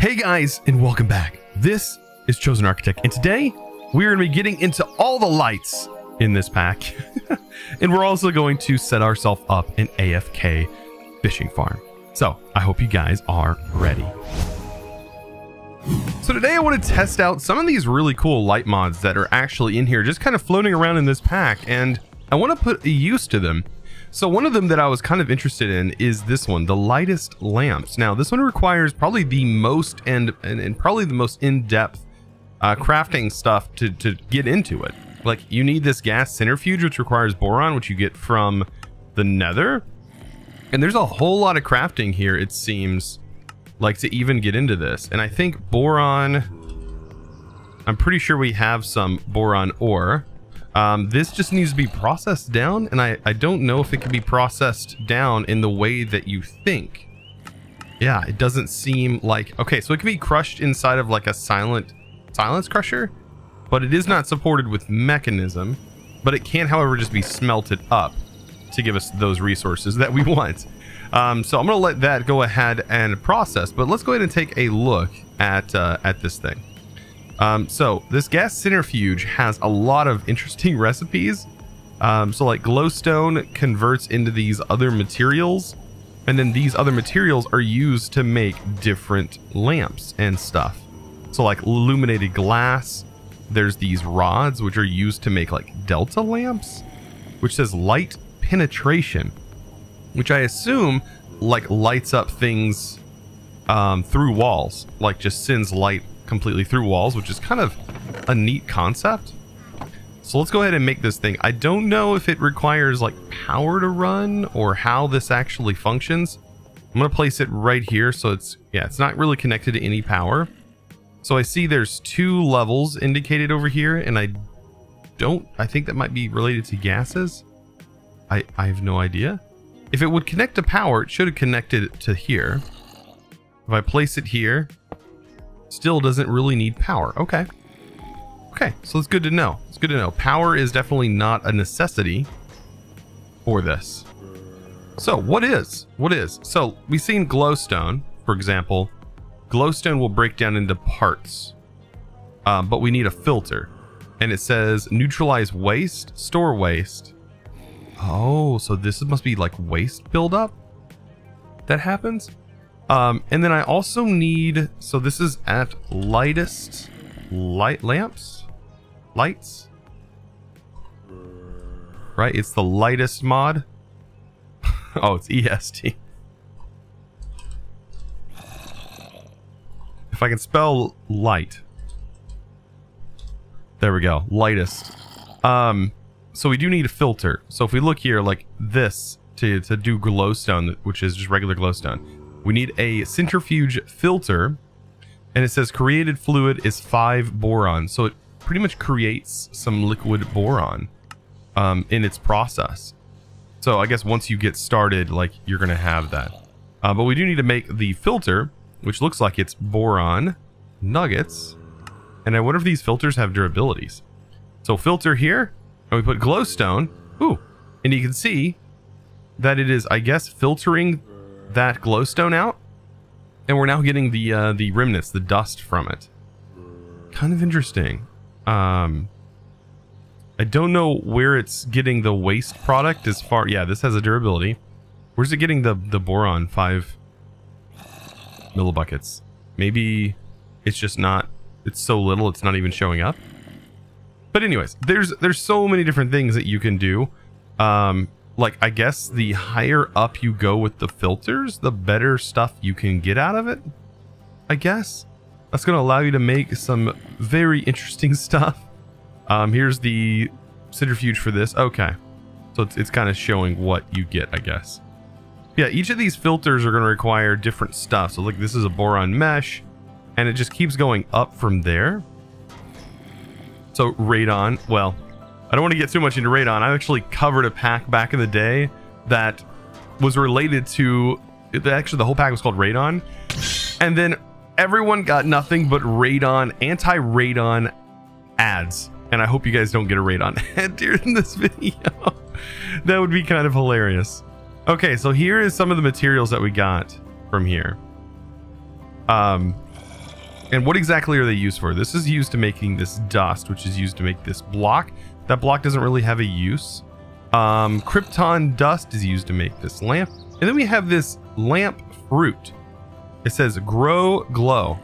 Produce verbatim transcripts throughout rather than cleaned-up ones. Hey guys, and welcome back. This is Chosen Architect, and today we're going to be getting into all the lights in this pack. And we're also going to set ourselves up an A F K fishing farm. So I hope you guys are ready. So today I want to test out some of these really cool light mods that are actually in here, just kind of floating around in this pack, and I want to put a use to them. So one of them that I was kind of interested in is this one, the Lightest Lamps. Now this one requires probably the most and and, and probably the most in-depth uh, crafting stuff to, to get into it. Like you need this gas centrifuge, which requires boron, which you get from the Nether. And there's a whole lot of crafting here, it seems, like to even get into this. And I think boron, I'm pretty sure we have some boron ore. Um, this just needs to be processed down, and I, I don't know if it can be processed down in the way that you think. Yeah, it doesn't seem like... Okay, so it can be crushed inside of like a silent silence crusher, but it is not supported with mechanism, but it can, however, just be smelted up to give us those resources that we want. Um, so I'm going to let that go ahead and process, but let's go ahead and take a look at, uh, at this thing. Um, so this gas centrifuge has a lot of interesting recipes. Um, so like glowstone converts into these other materials, and then these other materials are used to make different lamps and stuff. So like illuminated glass, there's these rods which are used to make like delta lamps, which says light penetration, which I assume like lights up things um, through walls, like just sends light completely through walls, which is kind of a neat concept. So let's go ahead and make this thing. I don't know if it requires like power to run or how this actually functions. I'm gonna place it right here, so it's, yeah, it's not really connected to any power. So I see there's two levels indicated over here, and I don't, I think that might be related to gases. I, I have no idea. If it would connect to power, it should have connected to here. If I place it here, still doesn't really need power. Okay. Okay, so it's good to know. It's good to know. Power is definitely not a necessity for this. So what is? What is? So we've seen glowstone, for example. Glowstone will break down into parts, um, but we need a filter. And it says neutralize waste, store waste. Oh, so this must be like waste buildup that happens? Um, and then I also need, so this is at lightest light lamps, lights, right? It's the lightest mod. Oh, it's E S T. If I can spell light, there we go. Lightest. Um, so we do need a filter. So if we look here like this to, to do glowstone, which is just regular glowstone. We need a centrifuge filter, and it says created fluid is five boron. So it pretty much creates some liquid boron um, in its process. So I guess once you get started, like you're going to have that. Uh, but we do need to make the filter, which looks like it's boron nuggets. And I wonder if these filters have durabilities. So filter here, and we put glowstone. Ooh, and you can see that it is, I guess, filtering that glowstone out, and we're now getting the uh, the remnants, the dust from it. Kind of interesting. Um, I don't know where it's getting the waste product as far. Yeah, this has a durability. Where's it getting the the boron five millibuckets? Maybe it's just not. It's so little, it's not even showing up. But anyways, there's there's so many different things that you can do. Um, Like, I guess the higher up you go with the filters, the better stuff you can get out of it, I guess. That's going to allow you to make some very interesting stuff. Um, here's the centrifuge for this. Okay. So it's, it's kind of showing what you get, I guess. Yeah, each of these filters are going to require different stuff. So, like, this is a boron mesh, and it just keeps going up from there. So, radon, well... I don't want to get too much into radon. I actually covered a pack back in the day that was related to... Actually, the whole pack was called radon. And then everyone got nothing but radon, anti-radon ads. And I hope you guys don't get a radon ad during this video. That would be kind of hilarious. Okay, so here is some of the materials that we got from here. Um, And what exactly are they used for? This is used to making this dust, which is used to make this block. That block doesn't really have a use. Um, krypton dust is used to make this lamp. And then we have this lamp fruit. It says grow glow.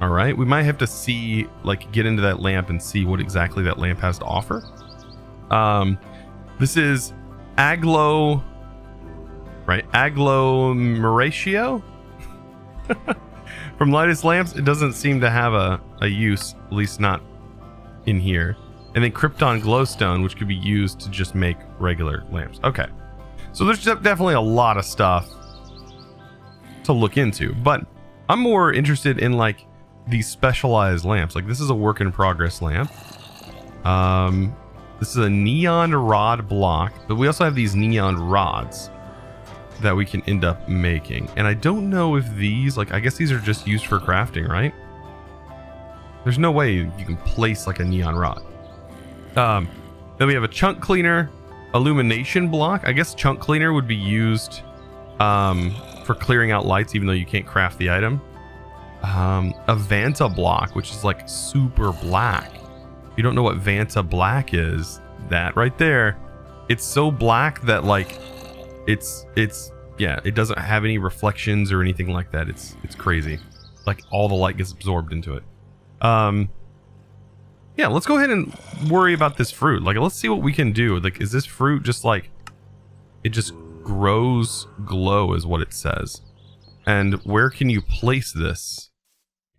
All right, we might have to see, like, get into that lamp and see what exactly that lamp has to offer. Um, this is aglo, right? Agglomeratio from Lightest Lamps. It doesn't seem to have a, a use, at least not in here. And then Krypton Glowstone, which could be used to just make regular lamps. Okay, so there's definitely a lot of stuff to look into, but I'm more interested in, like, these specialized lamps. Like, this is a work in progress lamp. Um, this is a neon rod block, but we also have these neon rods that we can end up making. And I don't know if these, like, I guess these are just used for crafting, right? There's no way you can place, like, a neon rod. Um, then we have a chunk cleaner illumination block. I guess chunk cleaner would be used um, for clearing out lights, even though you can't craft the item. Um, a Vanta block, which is, like, super black. If you don't know what Vanta Black is, that right there, it's so black that, like, it's it's yeah, it doesn't have any reflections or anything like that. It's it's crazy. Like, all the light gets absorbed into it. Um, yeah, let's go ahead and worry about this fruit. Like, let's see what we can do. Like, is this fruit just, like, it just grows glow is what it says. And where can you place this?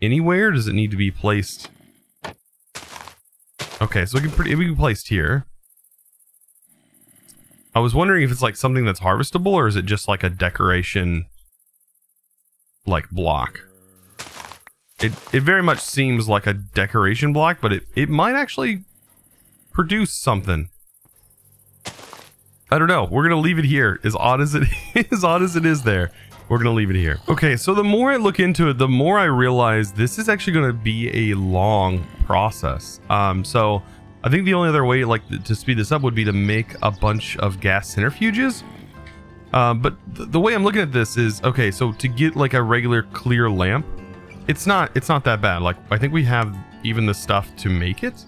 Anywhere? Does it need to be placed? Okay, so it can pretty it can be placed here. I was wondering if it's, like, something that's harvestable, or is it just, like, a decoration, like, block? It it very much seems like a decoration block, but it, it might actually produce something. I don't know. We're gonna leave it here. As odd as it as odd as it is there, we're gonna leave it here. Okay, so the more I look into it, the more I realize this is actually gonna be a long process. Um, so I think the only other way, like, to speed this up would be to make a bunch of gas centrifuges. Uh, but th the way I'm looking at this is, okay, so to get, like, a regular clear lamp, it's not it's not that bad. Like, I think we have even the stuff to make it.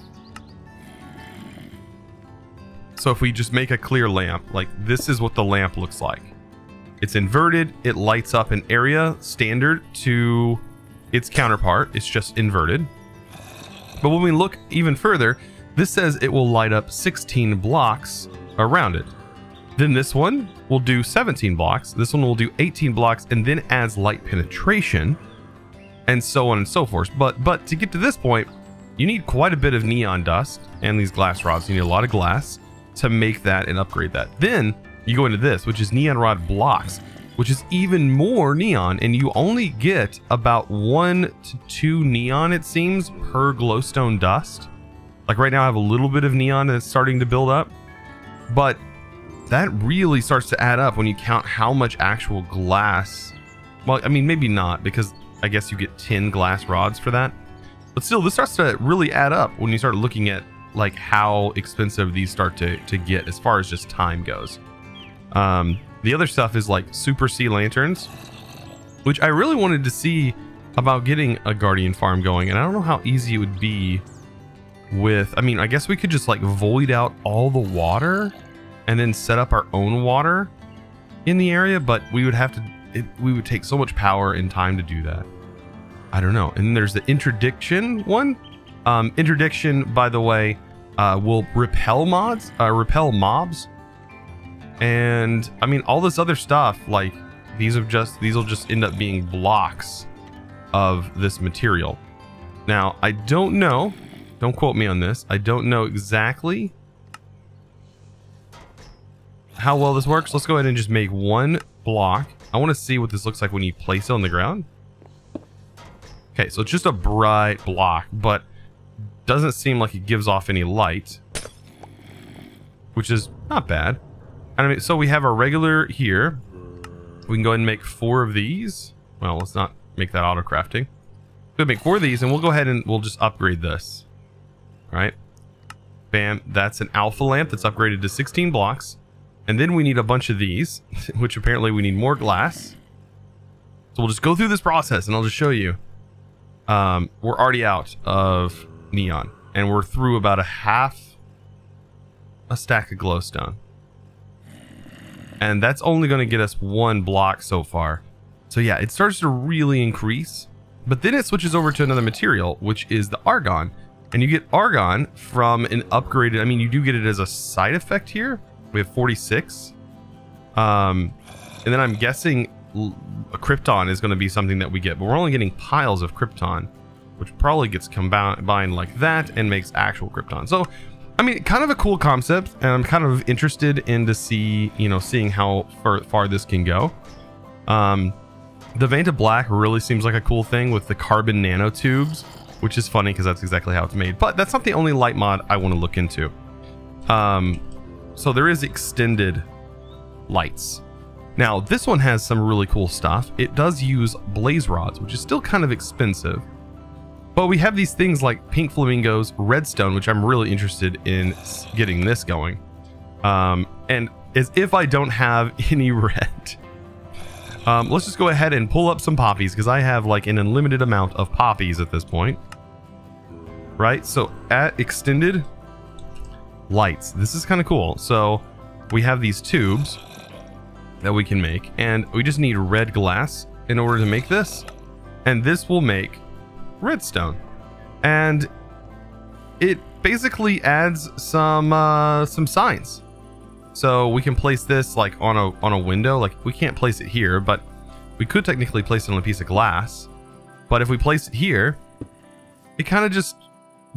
So if we just make a clear lamp, like, this is what the lamp looks like. It's inverted. It lights up an area standard to its counterpart. It's just inverted. But when we look even further, this says it will light up sixteen blocks around it. Then this one will do seventeen blocks. This one will do eighteen blocks, and then adds light penetration, and so on and so forth. But but to get to this point, you need quite a bit of neon dust and these glass rods. You need a lot of glass to make that and upgrade that. Then you go into this, which is neon rod blocks, which is even more neon, and you only get about one to two neon, it seems, per glowstone dust. Like, right now I have a little bit of neon that's starting to build up, but that really starts to add up when you count how much actual glass. Well, I mean, maybe not, because I guess you get ten glass rods for that. But still, this starts to really add up when you start looking at, like, how expensive these start to, to get as far as just time goes. Um, the other stuff is, like, super sea lanterns, which I really wanted to see about getting a guardian farm going, and I don't know how easy it would be. With, I mean, I guess we could just, like, void out all the water and then set up our own water in the area, but we would have to, it, we would take so much power and time to do that. I don't know. And then there's the interdiction one. Um, interdiction, by the way, uh, will repel mods, uh, repel mobs. And I mean, all this other stuff, like, these are just, these will just end up being blocks of this material. Now, I don't know. Don't quote me on this. I don't know exactly how well this works. Let's go ahead and just make one block. I want to see what this looks like when you place it on the ground. Okay, so it's just a bright block, but doesn't seem like it gives off any light, which is not bad. I mean, so we have our regular here. We can go ahead and make four of these. Well, let's not make that auto crafting. We'll make four of these, and we'll go ahead and we'll just upgrade this. All right, bam, that's an alpha lamp that's upgraded to sixteen blocks. And then we need a bunch of these, which apparently we need more glass. So we'll just go through this process and I'll just show you. Um, we're already out of neon and we're through about a half a stack of glowstone. And that's only going to get us one block so far. So yeah, it starts to really increase, but then it switches over to another material, which is the argon. And you get argon from an upgraded, I mean, you do get it as a side effect here. We have forty-six. Um, and then I'm guessing a krypton is going to be something that we get, but we're only getting piles of krypton, which probably gets combined like that and makes actual krypton. So, I mean, kind of a cool concept, and I'm kind of interested in to see, you know, seeing how far, far this can go. Um, the Vanta Black really seems like a cool thing with the carbon nanotubes, which is funny because that's exactly how it's made. But that's not the only light mod I want to look into. Um, so there is Extended Lights. Now, this one has some really cool stuff. It does use blaze rods, which is still kind of expensive. But we have these things like pink flamingos, redstone, which I'm really interested in getting this going. Um, and as if I don't have any red. Um, let's just go ahead and pull up some poppies, because I have like an unlimited amount of poppies at this point. Right? So at Extended Lights, this is kind of cool. So we have these tubes that we can make, and we just need red glass in order to make this, and this will make redstone, and it basically adds some uh, some science. So we can place this like on a on a window. Like we can't place it here, but we could technically place it on a piece of glass. But if we place it here, it kind of just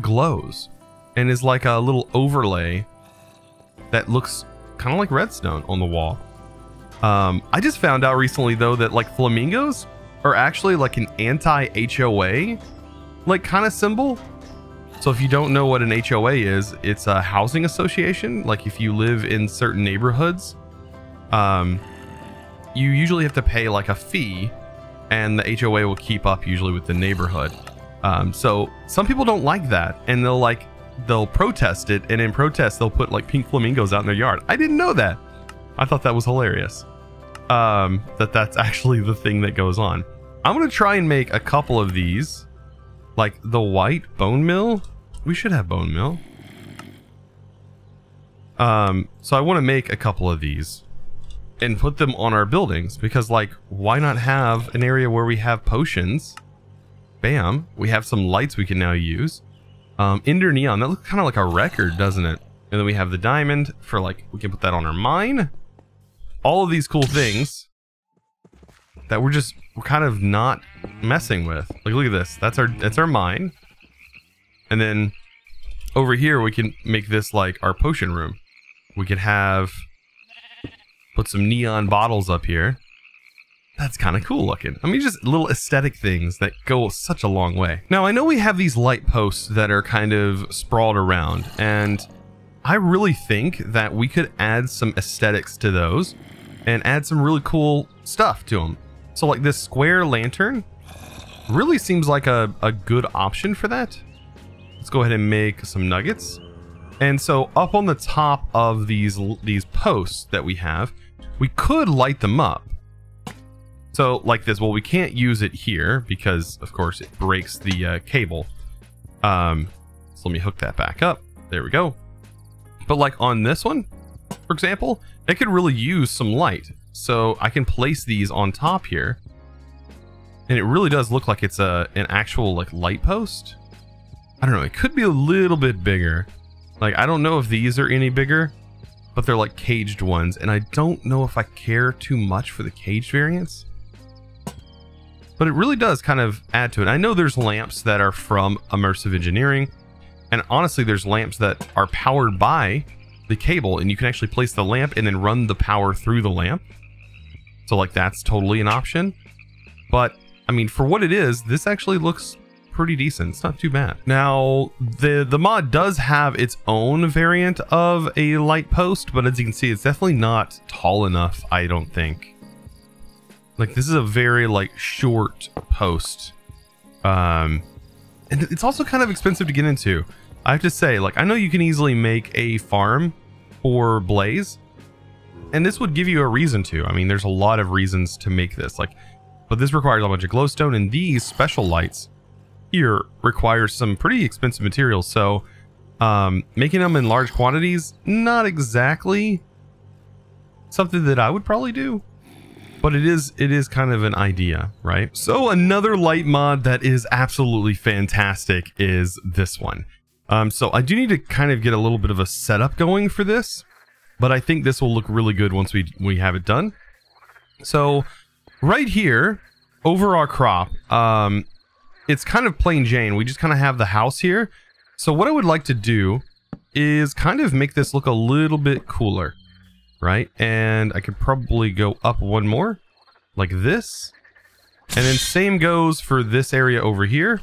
glows and is like a little overlay that looks kind of like redstone on the wall. Um, I just found out recently, though, that like flamingos are actually like an anti-H O A like kind of symbol. So if you don't know what an H O A is, it's a housing association. Like if you live in certain neighborhoods, um, you usually have to pay like a fee, and the H O A will keep up usually with the neighborhood. Um, so some people don't like that, and they'll like they'll protest it, and in protest they'll put like pink flamingos out in their yard. I didn't know that. I thought that was hilarious. Um, that that's actually the thing that goes on. I'm gonna try and make a couple of these, like the white bone mill. We should have bone mill. Um, so I want to make a couple of these and put them on our buildings, because like, why not have an area where we have potions? Bam, we have some lights we can now use. Um, Ender Neon, that looks kind of like a record, doesn't it? And then we have the diamond for like, we can put that on our mine. All of these cool things that we're just we're kind of not messing with. Like look at this. That's our that's our mine. And then over here we can make this like our potion room. We could have put some neon bottles up here. That's kind of cool looking. I mean, just little aesthetic things that go such a long way. Now, I know we have these light posts that are kind of sprawled around, and I really think that we could add some aesthetics to those and add some really cool stuff to them. So like this square lantern really seems like a, a good option for that. Let's go ahead and make some nuggets. And so up on the top of these, these posts that we have, we could light them up. So like this, well, we can't use it here because of course it breaks the uh, cable. Um, so let me hook that back up. There we go. But like on this one, for example, it could really use some light. So I can place these on top here. And it really does look like it's a an actual like light post. I don't know, it could be a little bit bigger. Like I don't know if these are any bigger, but they're like caged ones, and I don't know if I care too much for the caged variants. But it really does kind of add to it. I know there's lamps that are from Immersive Engineering. And honestly, there's lamps that are powered by the cable, and you can actually place the lamp and then run the power through the lamp. So like that's totally an option. But I mean, for what it is, this actually looks pretty decent. It's not too bad. Now, the, the mod does have its own variant of a light post, but as you can see, it's definitely not tall enough, I don't think. Like this is a very like short post. Um, and it's also kind of expensive to get into. I have to say, like, I know you can easily make a farm for blaze, and this would give you a reason to. I mean, there's a lot of reasons to make this. Like, but this requires a bunch of glowstone, and these special lights here require some pretty expensive materials, so um, making them in large quantities, not exactly something that I would probably do, but it is it is kind of an idea, right? So another light mod that is absolutely fantastic is this one. Um, so I do need to kind of get a little bit of a setup going for this, but I think this will look really good once we, we have it done. So right here over our crop, um, it's kind of plain Jane. We just kind of have the house here. So what I would like to do is kind of make this look a little bit cooler, right? And I could probably go up one more like this. And then same goes for this area over here.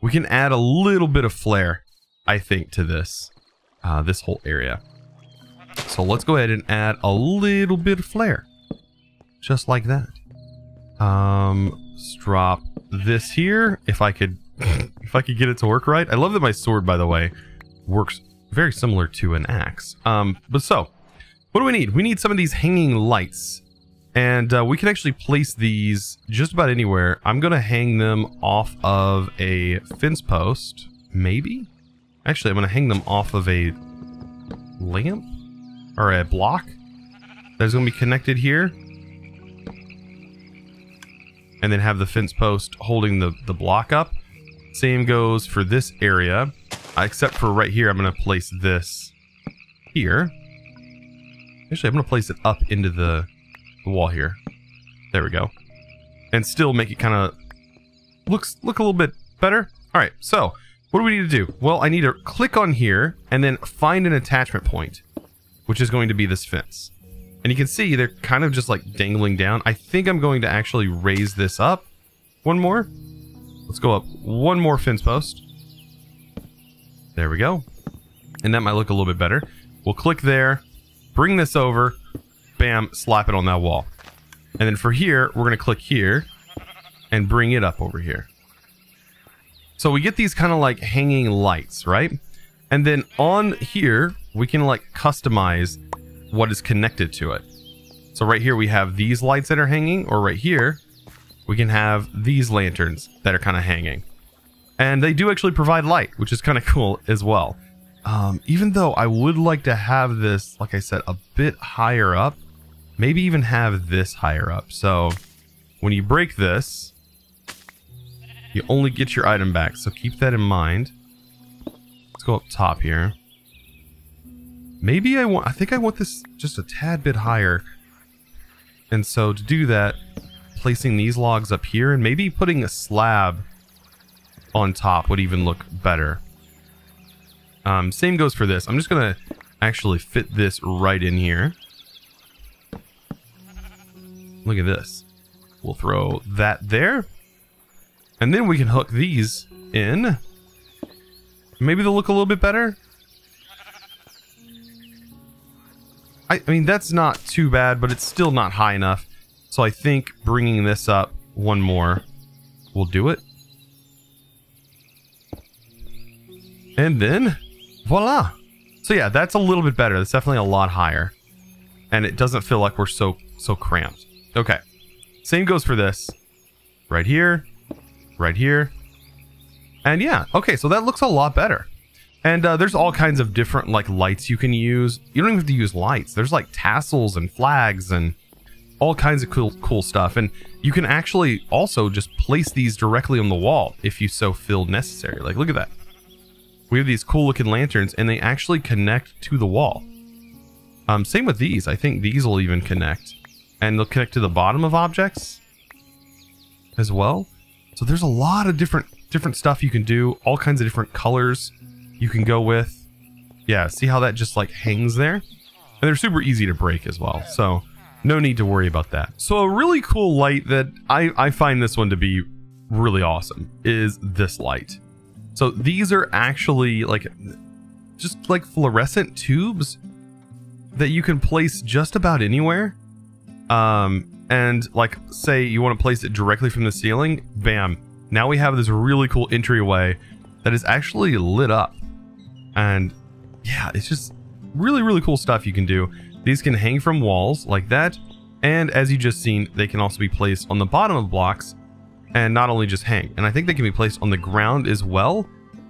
We can add a little bit of flair, I think, to this, uh, this whole area. So let's go ahead and add a little bit of flair, just like that. Um, let's drop this here. If I could, if I could get it to work right. I love that my sword, by the way, works very similar to an axe. Um, but so, what do we need? We need some of these hanging lights, and uh, we can actually place these just about anywhere. I'm gonna hang them off of a fence post, maybe? Actually, I'm gonna hang them off of a lamp or a block that's gonna be connected here. And then have the fence post holding the, the block up. Same goes for this area, except for right here, I'm gonna place this here. Actually, I'm gonna place it up into the the wall here. There we go. And still make it kind of looks look a little bit better. All right, so what do we need to do? Well, I need to click on here and then find an attachment point, which is going to be this fence. And you can see they're kind of just like dangling down. I think I'm going to actually raise this up one more. Let's go up one more fence post. There we go. And that might look a little bit better. We'll click there, bring this over, bam, slap it on that wall. And then for here, we're gonna click here and bring it up over here. So we get these kind of like hanging lights, right? And then on here, we can like customize what is connected to it. So right here, we have these lights that are hanging, or right here, we can have these lanterns that are kind of hanging. And they do actually provide light, which is kind of cool as well. Um, even though I would like to have this, like I said, a bit higher up. Maybe even have this higher up. So when you break this, you only get your item back. So keep that in mind. Let's go up top here. Maybe I want, I think I want this just a tad bit higher. And so to do that, placing these logs up here and maybe putting a slab on top would even look better. Um, same goes for this. I'm just gonna actually fit this right in here. Look at this. We'll throw that there. And then we can hook these in. Maybe they'll look a little bit better. I, I mean, that's not too bad, but it's still not high enough. So I think bringing this up one more will do it. And then, voila. So yeah, that's a little bit better. That's definitely a lot higher. And it doesn't feel like we're so so cramped. Okay. Same goes for this. Right here. Right here. And yeah. Okay, so that looks a lot better. And uh, there's all kinds of different like lights you can use. You don't even have to use lights. There's like tassels and flags and all kinds of cool, cool stuff. And you can actually also just place these directly on the wall if you so feel necessary. Like, look at that. We have these cool looking lanterns and they actually connect to the wall. Um, same with these. I think these will even connect. And they'll connect to the bottom of objects as well. So there's a lot of different different stuff you can do. All kinds of different colors you can go with. Yeah, see how that just like hangs there? And they're super easy to break as well. So no need to worry about that. So a really cool light that I, I find this one to be really awesome is this light. So these are actually like just like fluorescent tubes that you can place just about anywhere. Um, and like, say you want to place it directly from the ceiling, bam. Now we have this really cool entryway that is actually lit up. And yeah, it's just really, really cool stuff you can do. These can hang from walls like that. And as you just seen, they can also be placed on the bottom of blocks and not only just hang. And I think they can be placed on the ground as well.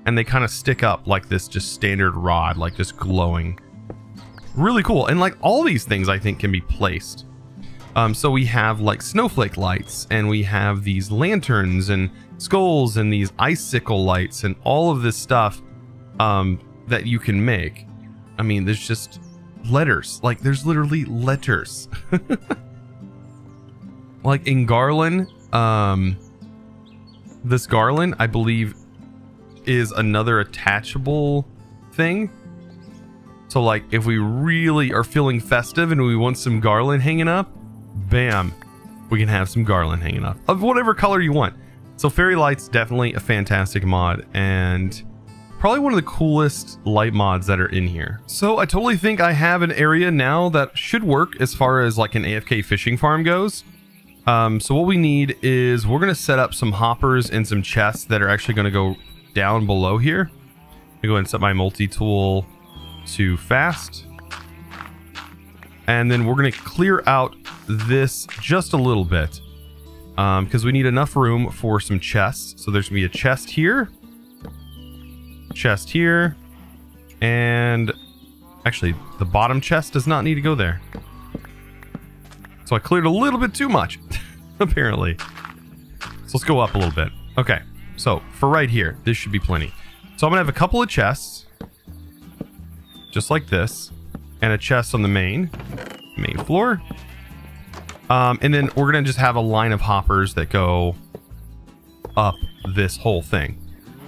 And they kind of stick up like this just standard rod, like just glowing. Really cool. And like all these things I think can be placed. Um, so we have like snowflake lights, and we have these lanterns and skulls and these icicle lights and all of this stuff um, that you can make. I mean, there's just letters. Like there's literally letters. Like in Garland, um, this Garland, I believe, is another attachable thing. So like if we really are feeling festive and we want some Garland hanging up, bam, we can have some Garland hanging up of whatever color you want. So Fairy Lights, definitely a fantastic mod and probably one of the coolest light mods that are in here. So I totally think I have an area now that should work as far as like an A F K fishing farm goes. Um, so what we need is we're going to set up some hoppers and some chests that are actually going to go down below here. I'm going to go ahead and set my multi-tool to fast. And then we're going to clear out this just a little bit because um, we need enough room for some chests. So there's going to be a chest here, chest here, and actually the bottom chest does not need to go there. So I cleared a little bit too much, apparently. So let's go up a little bit. Okay, so for right here, this should be plenty. So I'm going to have a couple of chests, just like this, and a chest on the main, main floor. Um, and then we're going to just have a line of hoppers that go up this whole thing.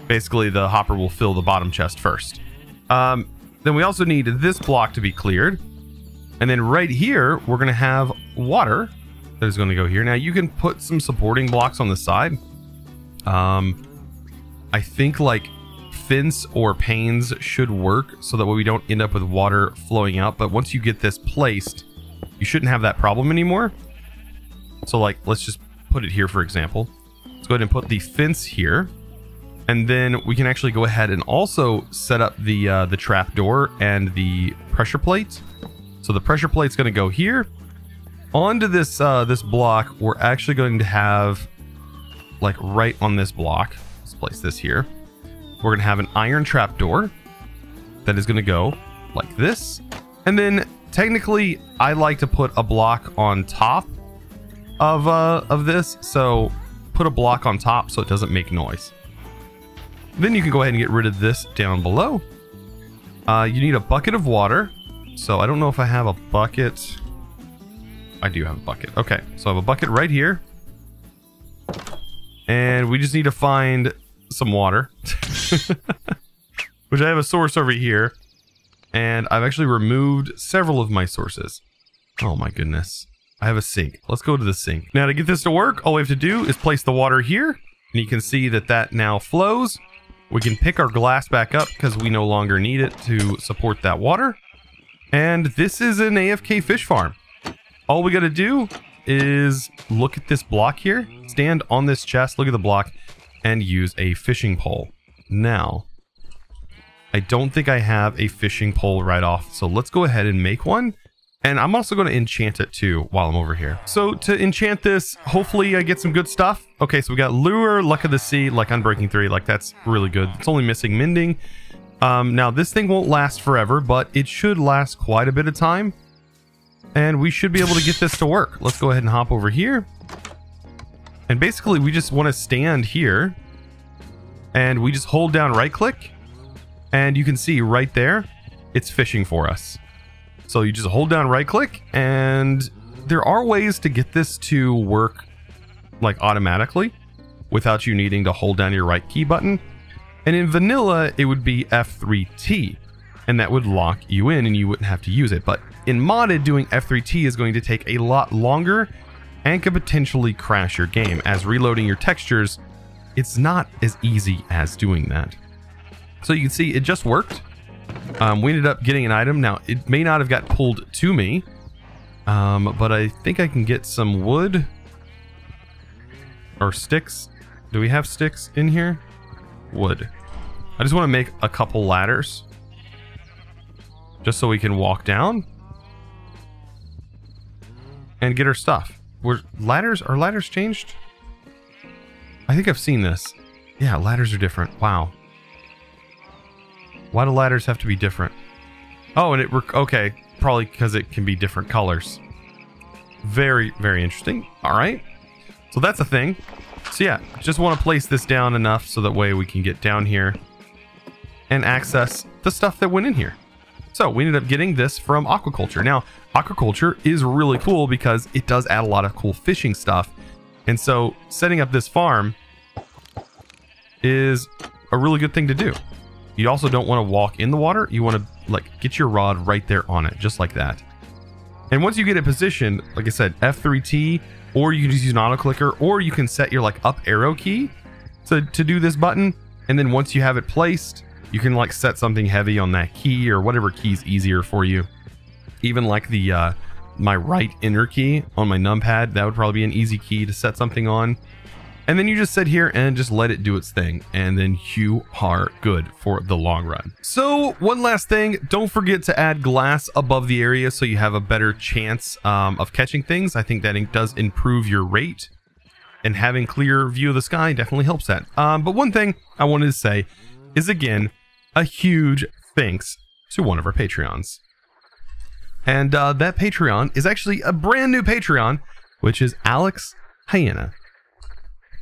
Basically, the hopper will fill the bottom chest first. Um, then we also need this block to be cleared. And then right here, we're going to have water that is going to go here. Now, you can put some supporting blocks on the side. Um, I think like fence or panes should work so that way we don't end up with water flowing out. But once you get this placed, you shouldn't have that problem anymore. So like, let's just put it here, for example. Let's go ahead and put the fence here. And then we can actually go ahead and also set up the, uh, the trap door and the pressure plate. So the pressure plate's going to go here. Onto this, uh, this block, we're actually going to have, like right on this block, let's place this here. We're going to have an iron trap door that is going to go like this. And then technically, I like to put a block on top of, uh, of this. So put a block on top so it doesn't make noise. Then you can go ahead and get rid of this down below. Uh, you need a bucket of water. So I don't know if I have a bucket. I do have a bucket. Okay, so I have a bucket right here. And we just need to find some water. Which I have a source over here. And I've actually removed several of my sources. Oh my goodness. I have a sink. Let's go to the sink. Now to get this to work, all we have to do is place the water here. And you can see that that now flows. We can pick our glass back up because we no longer need it to support that water. And this is an A F K fish farm. All we got to do is look at this block here. Stand on this chest, look at the block, and use a fishing pole. Now, I don't think I have a fishing pole right off, so let's go ahead and make one. And I'm also going to enchant it too while I'm over here. So to enchant this, hopefully I get some good stuff. Okay, so we got Lure, Luck of the Sea, like Unbreaking three, like that's really good. It's only missing Mending. Um, now this thing won't last forever, but it should last quite a bit of time. And we should be able to get this to work. Let's go ahead and hop over here. And basically we just want to stand here. And we just hold down right click. And you can see right there, it's fishing for us. So you just hold down right click, and there are ways to get this to work like automatically without you needing to hold down your right key button. And in vanilla, it would be F three T, and that would lock you in and you wouldn't have to use it. But in modded, doing F three T is going to take a lot longer and could potentially crash your game, as reloading your textures, it's not as easy as doing that. So you can see it just worked. Um, we ended up getting an item. Now, it may not have got pulled to me, um, but I think I can get some wood or sticks. Do we have sticks in here? Wood. I just want to make a couple ladders just so we can walk down. and get her stuff. Were ladders, are ladders changed? I think I've seen this. Yeah, ladders are different. Wow. Why do ladders have to be different? Oh, and it were okay. Probably because it can be different colors. Very, very interesting. All right. So that's a thing. So yeah, just want to place this down enough so that way we can get down here and access the stuff that went in here. So we ended up getting this from Aquaculture. Now, Aquaculture is really cool because it does add a lot of cool fishing stuff. And so setting up this farm is a really good thing to do. You also don't want to walk in the water. You want to like get your rod right there on it, just like that. And once you get it positioned, like I said, F three T, or you can just use an auto clicker, or you can set your like up arrow key to, to do this button. And then once you have it placed, you can like set something heavy on that key or whatever key's easier for you. Even like the uh, my right inner key on my numpad, that would probably be an easy key to set something on. And then you just sit here and just let it do its thing. And then you are good for the long run. So one last thing, don't forget to add glass above the area so you have a better chance um, of catching things. I think that it does improve your rate, and having clear view of the sky definitely helps that. Um, but one thing I wanted to say is, again, a huge thanks to one of our Patreons. And uh, that Patreon is actually a brand new Patreon, which is Alex Hyena.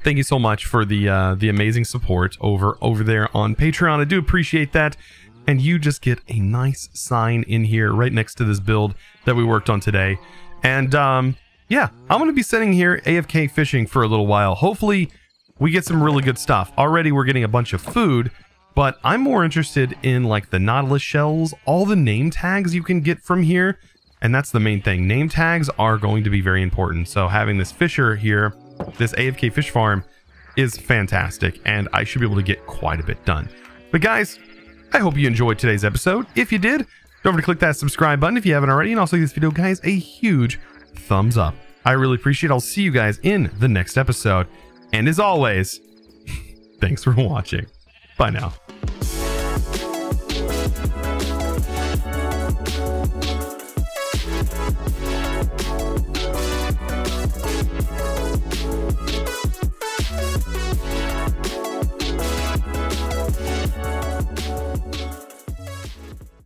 Thank you so much for the uh, the amazing support over over there on Patreon. I do appreciate that. And you just get a nice sign in here right next to this build that we worked on today. And um, yeah, I'm going to be sitting here A F K fishing for a little while. Hopefully we get some really good stuff. Already we're getting a bunch of food, but I'm more interested in like the Nautilus shells, all the name tags you can get from here. And that's the main thing. Name tags are going to be very important. So having this fisher here, this A F K fish farm, is fantastic, and I should be able to get quite a bit done. But guys, I hope you enjoyed today's episode. If you did, don't forget to click that subscribe button if you haven't already, and also give this video, guys, a huge thumbs up. I really appreciate it. I'll see you guys in the next episode. And as always, thanks for watching. Bye now.